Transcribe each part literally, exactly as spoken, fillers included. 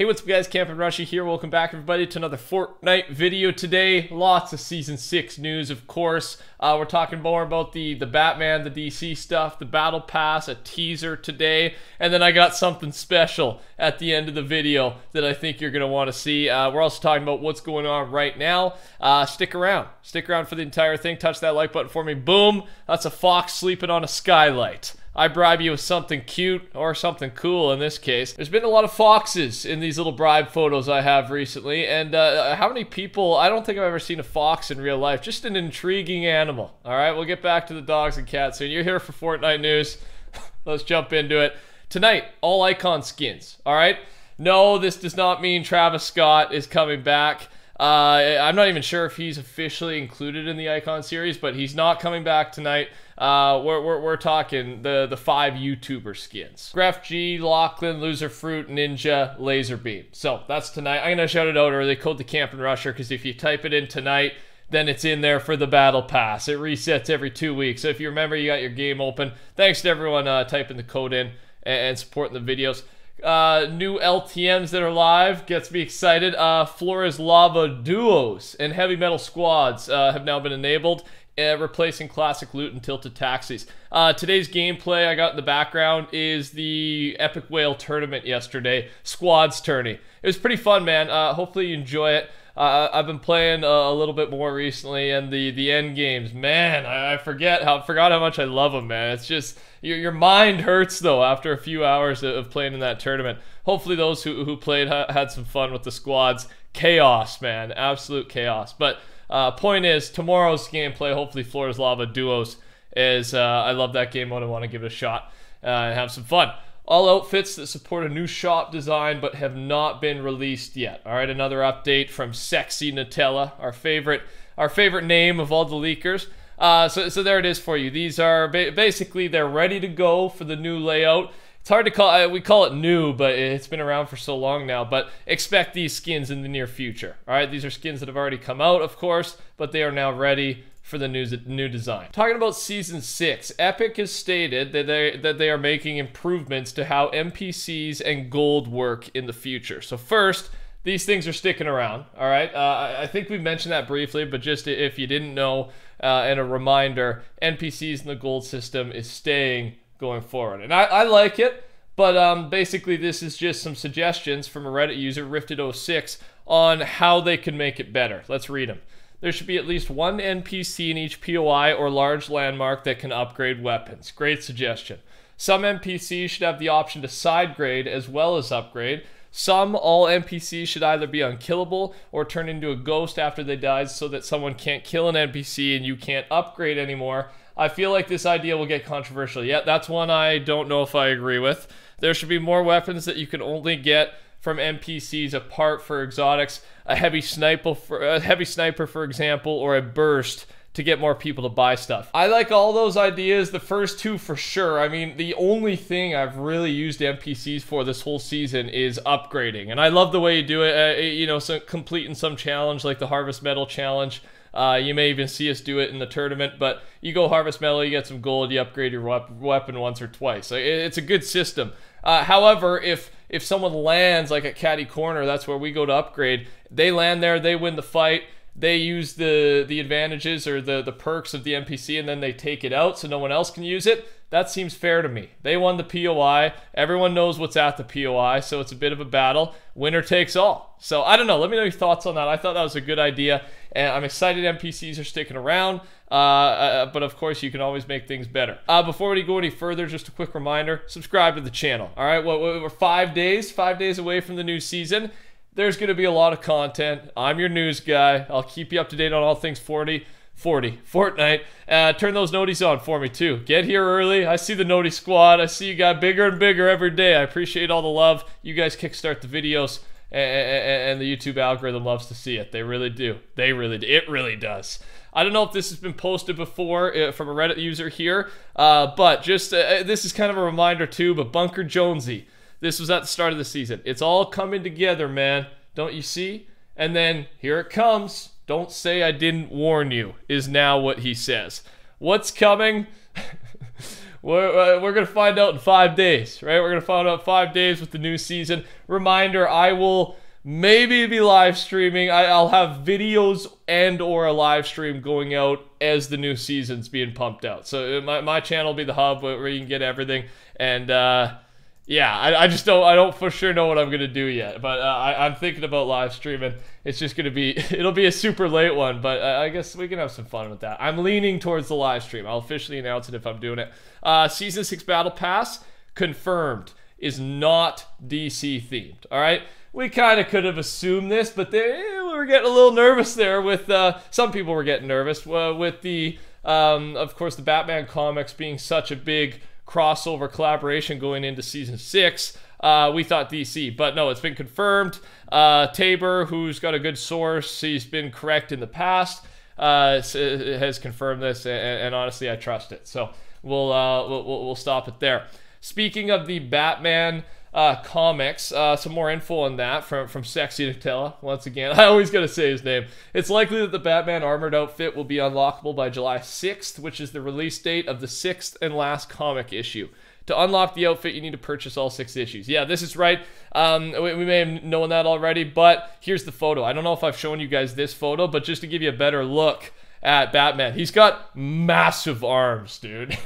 Hey, what's up guys, CampinRushy here. Welcome back everybody to another Fortnite video today. Lots of Season six news, of course. Uh, we're talking more about the, the Batman, the D C stuff, the Battle Pass, a teaser today. And then I got something special at the end of the video that I think you're going to want to see. Uh, we're also talking about what's going on right now. Uh, stick around. Stick around for the entire thing. Touch that like button for me. Boom. That's a fox sleeping on a skylight. I bribe you with something cute or something cool in this case. There's been a lot of foxes in these little bribe photos I have recently, and uh, how many people, I don't think I've ever seen a fox in real life. Just an intriguing animal. Alright, we'll get back to the dogs and cats soon. You're here for Fortnite news. Let's jump into it. Tonight, all icon skins, alright? No, this does not mean Travis Scott is coming back. Uh, I'm not even sure if he's officially included in the Icon series, but he's not coming back tonight. Uh, we're, we're, we're talking the, the five YouTuber skins. Graff G, Lachlan, Loserfruit, Ninja, Laser Beam. So that's tonight. I'm going to shout it out early. Code the CampinRusher, because if you type it in tonight, then it's in there for the Battle Pass. It resets every two weeks. So if you remember, you got your game open. Thanks to everyone uh, typing the code in and, and supporting the videos. Uh, new L T Ms that are live gets me excited. Uh, Flora's Lava Duos and Heavy Metal Squads uh, have now been enabled, uh, replacing classic loot and Tilted Taxis. Uh, today's gameplay I got in the background is the Epic Whale Tournament yesterday, Squads Tourney. It was pretty fun, man. Uh, hopefully you enjoy it. Uh, I've been playing uh, a little bit more recently, and the, the end games, man, I, I forget how forgot how much I love them, man. It's just, your, your mind hurts, though, after a few hours of playing in that tournament. Hopefully those who, who played ha had some fun with the squads. Chaos, man, absolute chaos. But uh, point is, tomorrow's gameplay, hopefully Flora's Lava Duos, is uh, I love that game mode. I want to give it a shot uh, and have some fun. All outfits that support a new shop design but have not been released yet. All right, another update from Sexy Nutella, our favorite, our favorite name of all the leakers. Uh, so, so there it is for you. These are ba basically they're ready to go for the new layout. It's hard to call. We call it new, but it's been around for so long now. But expect these skins in the near future. All right, these are skins that have already come out, of course, but they are now ready for the new, new design. Talking about Season six, Epic has stated that they, that they are making improvements to how N P Cs and gold work in the future. So first, these things are sticking around, all right? Uh, I think we mentioned that briefly, but just if you didn't know, uh, and a reminder, N P Cs in the gold system is staying going forward. And I, I like it, but um, basically this is just some suggestions from a Reddit user, Rifted oh six, on how they can make it better. Let's read them. There should be at least one N P C in each P O I or large landmark that can upgrade weapons. Great suggestion. Some N P Cs should have the option to side grade as well as upgrade. Some all N P Cs should either be unkillable or turn into a ghost after they die so that someone can't kill an N P C and you can't upgrade anymore. I feel like this idea will get controversial. Yeah, that's one I don't know if I agree with. There should be more weapons that you can only get from N P Cs apart for exotics, a heavy sniper for a heavy sniper for example, or a burst to get more people to buy stuff. I like all those ideas, the first two for sure. I mean, the only thing I've really used N P Cs for this whole season is upgrading, and I love the way you do it, uh, you know, so completing some challenge like the Harvest Metal challenge. Uh, you may even see us do it in the tournament, but you go Harvest Metal, you get some gold, you upgrade your wep weapon once or twice. So it's a good system. Uh, however, if if someone lands like at Catty Corner, that's where we go to upgrade, they land there, they win the fight, they use the, the advantages or the, the perks of the N P C, and then they take it out so no one else can use it. That seems fair to me. They won the P O I. Everyone knows what's at the P O I, so it's a bit of a battle. Winner takes all. So I don't know. Let me know your thoughts on that. I thought that was a good idea, and I'm excited N P Cs are sticking around. Uh, uh, but of course, you can always make things better. Uh, before we go any further, just a quick reminder: subscribe to the channel. All right, well, we're five days, five days away from the new season. There's going to be a lot of content. I'm your news guy. I'll keep you up to date on all things forty. forty, Fortnite. Uh, turn those noties on for me too. Get here early. I see the noti squad. I see you got bigger and bigger every day. I appreciate all the love. You guys kickstart the videos, and, and the YouTube algorithm loves to see it. They really do. They really do. It really does. I don't know if this has been posted before uh, from a Reddit user here, uh, but just uh, this is kind of a reminder too, but Bunker Jonesy. This was at the start of the season. It's all coming together, man. Don't you see? And then here it comes. Don't say I didn't warn you, is now what he says. What's coming? We're, uh, we're going to find out in five days, right? We're going to find out five days with the new season. Reminder, I will maybe be live streaming. I, I'll have videos and or a live stream going out as the new season's being pumped out. So my, my channel will be the hub where you can get everything. And uh, yeah, I, I just don't, I don't for sure know what I'm going to do yet. But uh, I, I'm thinking about live streaming. It's just going to be, it'll be a super late one, but uh, I guess we can have some fun with that. I'm leaning towards the live stream. I'll officially announce it if I'm doing it. Uh, Season six Battle Pass, confirmed, is not D C themed, all right? We kind of could have assumed this, but they, we were getting a little nervous there with, uh, some people were getting nervous uh, with the, um, of course, the Batman comics being such a big crossover collaboration going into Season six. Uh, we thought D C, but no, it's been confirmed. Uh, Tabor, who's got a good source, he's been correct in the past, uh, has confirmed this, and, and honestly, I trust it. So we'll, uh, we'll, we'll stop it there. Speaking of the Batman uh, comics, uh, some more info on that from, from Sexy Nutella. Once again, I always got to say his name. It's likely that the Batman armored outfit will be unlockable by July sixth, which is the release date of the sixth and last comic issue. To unlock the outfit, you need to purchase all six issues. Yeah, this is right. Um, we, we may have known that already, but here's the photo. I don't know if I've shown you guys this photo, but just to give you a better look at Batman, he's got massive arms, dude.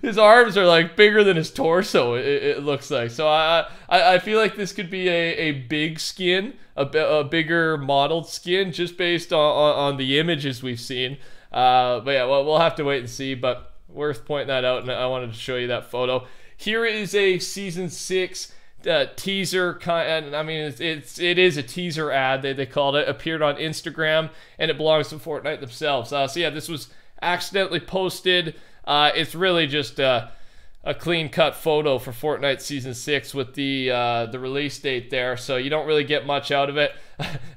His arms are like bigger than his torso, it, it looks like. So I, I I feel like this could be a, a big skin, a, a bigger modeled skin, just based on, on, on the images we've seen. Uh, but yeah, well, we'll have to wait and see, but worth pointing that out, and I wanted to show you that photo. Here is a Season six uh, teaser, and I mean, it's, it's, it is a teaser ad, they, they called it, appeared on Instagram, and it belongs to Fortnite themselves. Uh, so yeah, this was accidentally posted. Uh, it's really just uh, a clean-cut photo for Fortnite Season six with the uh, the release date there, so you don't really get much out of it.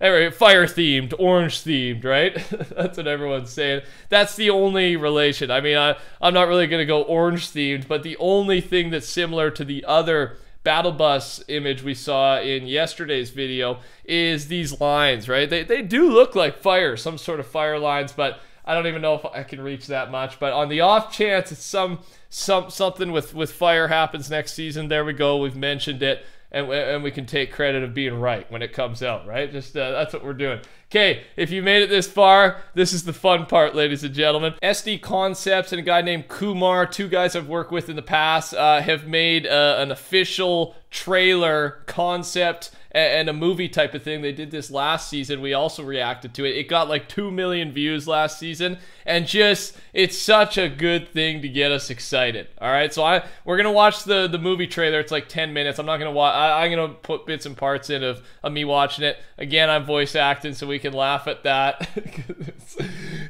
Anyway, fire-themed, orange-themed, right? That's what everyone's saying. That's the only relation. I mean, I, I'm not really going to go orange-themed, but the only thing that's similar to the other Battle Bus image we saw in yesterday's video is these lines, right? They, they do look like fire, some sort of fire lines, but I don't even know if I can reach that much, but on the off chance it's some, some something with, with fire happens next season, there we go, we've mentioned it, and, and we can take credit of being right when it comes out, right? Just uh, that's what we're doing. Okay, if you made it this far, this is the fun part, ladies and gentlemen. S D Concepts and a guy named Kumar, two guys I've worked with in the past, uh, have made uh, an official trailer concept and a movie type of thing. They did this last season. We also reacted to it. It got like two million views last season, and just, it's such a good thing to get us excited. All right, so I we're gonna watch the the movie trailer. It's like ten minutes. I'm not gonna watch. I, I'm gonna put bits and parts in of, of me watching it. Again, I'm voice acting, so we can laugh at that. it's,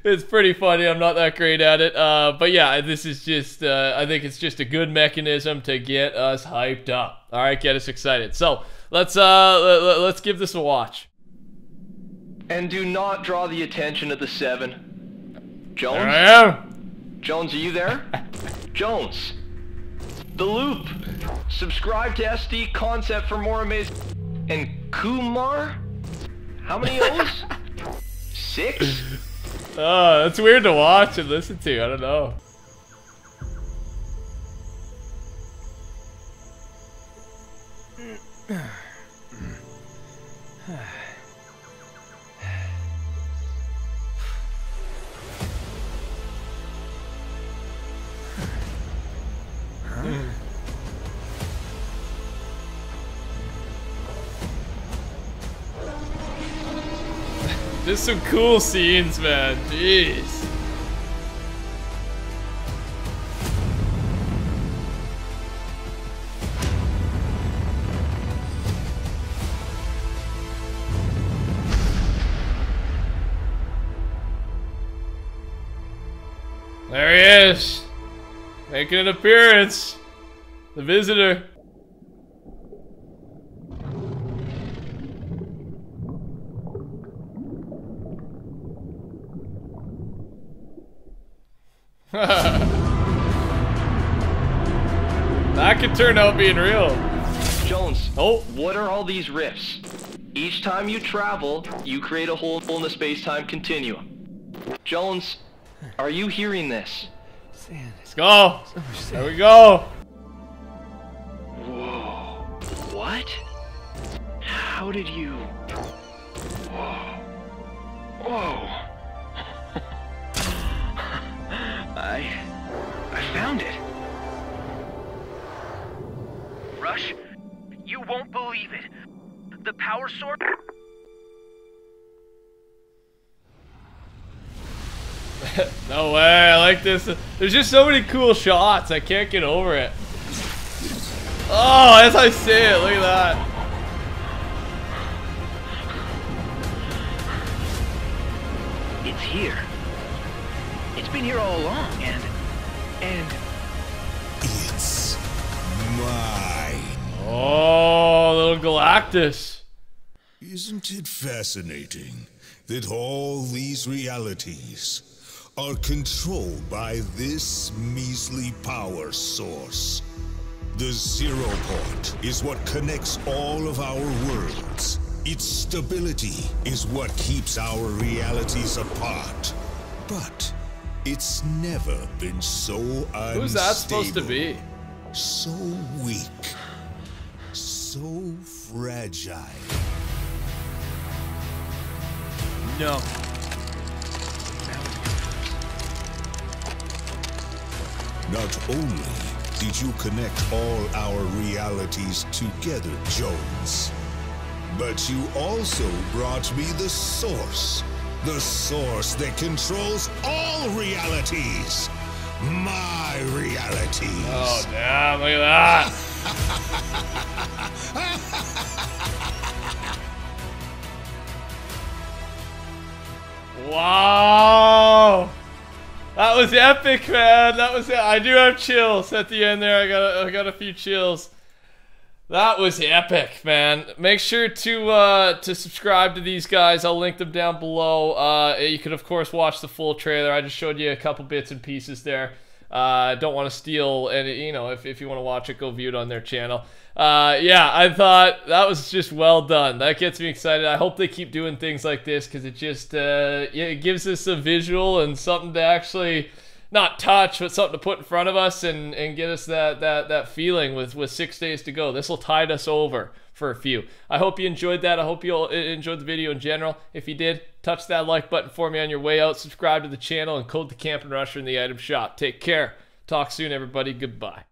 it's pretty funny. I'm not that great at it, uh, but yeah, this is just. Uh, I think it's just a good mechanism to get us hyped up. All right, get us excited. So. Let's uh, let's give this a watch. And do not draw the attention of the Seven. Jones? There I am. Jones, are you there? Jones. The Loop. Subscribe to S D Concept for more amazing. And Kumar? How many O's? Six? Oh, that's weird to watch and listen to. I don't know. There's some cool scenes, man. Jeez. There he is, making an appearance. The Visitor. That could turn out being real. Jones, oh, what are all these rifts? Each time you travel, you create a hole in the space-time continuum. Jones, are you hearing this? Sand. Let's go. So much sand. There we go. Whoa. What? How did you? Whoa. Whoa. I... I found it. Rush, you won't believe it. The power source... No way, I like this. There's just so many cool shots, I can't get over it. Oh, as I see it, look at that. It's here. It's been here all along, and... and... It's... mine. Oh, little Galactus. Isn't it fascinating that all these realities are controlled by this measly power source? The Zero Point is what connects all of our worlds. Its stability is what keeps our realities apart. But... it's never been so unstable. Who's that supposed to be? So weak. So fragile. No. Not only did you connect all our realities together, Jones, but you also brought me the source. The source that controls all realities. My realities. Oh, damn, look at that. Wow. That was epic, man. That was it. I do have chills at the end there. I got, I got a few chills. That was epic, man. Make sure to uh, to subscribe to these guys. I'll link them down below. Uh, you can, of course, watch the full trailer. I just showed you a couple bits and pieces there. Uh, don't want to steal, and you know, if, if you want to watch it, go view it on their channel. Uh, yeah, I thought that was just well done. That gets me excited. I hope they keep doing things like this because it just uh, yeah, it gives us a visual and something to actually... not touch, but something to put in front of us and, and get us that, that, that feeling with, with six days to go. This will tide us over for a few. I hope you enjoyed that. I hope you all enjoyed the video in general. If you did, touch that like button for me on your way out. Subscribe to the channel and code the Campin Rusher in the item shop. Take care. Talk soon, everybody. Goodbye.